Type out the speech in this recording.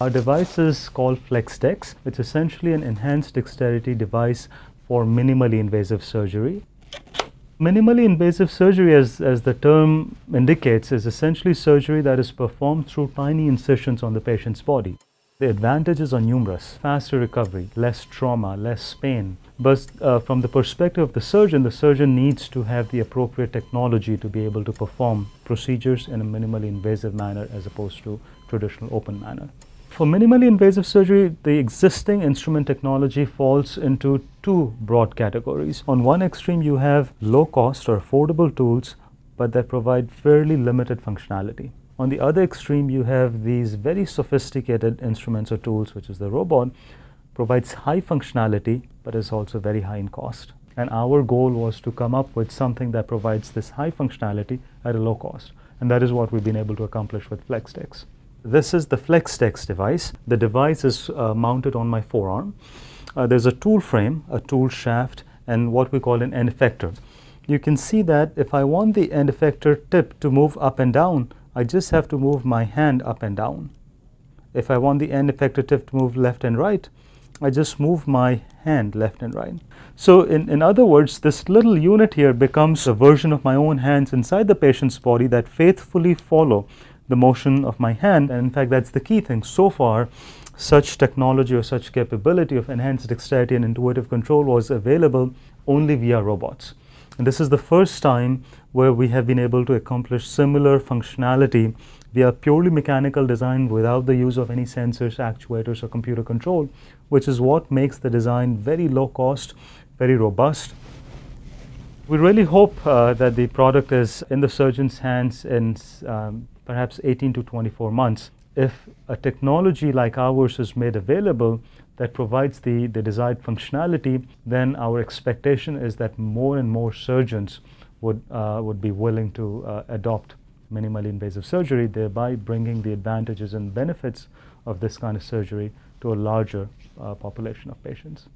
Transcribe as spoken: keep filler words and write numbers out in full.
Our device is called FlexDex. It's essentially an enhanced dexterity device for minimally invasive surgery. Minimally invasive surgery, as, as the term indicates, is essentially surgery that is performed through tiny incisions on the patient's body. The advantages are numerous: faster recovery, less trauma, less pain. But uh, from the perspective of the surgeon, the surgeon needs to have the appropriate technology to be able to perform procedures in a minimally invasive manner as opposed to traditional open manner. For minimally invasive surgery, the existing instrument technology falls into two broad categories. On one extreme, you have low-cost or affordable tools, but that provide fairly limited functionality. On the other extreme, you have these very sophisticated instruments or tools, which is the robot, provides high functionality, but is also very high in cost. And our goal was to come up with something that provides this high functionality at a low cost. And that is what we've been able to accomplish with FlexDex. This is the FlexDex device. The device is uh, mounted on my forearm. Uh, there's a tool frame, a tool shaft, and what we call an end effector. You can see that if I want the end effector tip to move up and down, I just have to move my hand up and down. If I want the end effector tip to move left and right, I just move my hand left and right. So in, in other words, this little unit here becomes a version of my own hands inside the patient's body that faithfully follow the motion of my hand. And in fact, that's the key thing. So far, such technology or such capability of enhanced dexterity and intuitive control was available only via robots. And this is the first time where we have been able to accomplish similar functionality via purely mechanical design without the use of any sensors, actuators, or computer control, which is what makes the design very low cost, very robust. We really hope uh, that the product is in the surgeon's hands in um, perhaps eighteen to twenty-four months. If a technology like ours is made available that provides the, the desired functionality, then our expectation is that more and more surgeons would, uh, would be willing to uh, adopt minimally invasive surgery, thereby bringing the advantages and benefits of this kind of surgery to a larger uh, population of patients.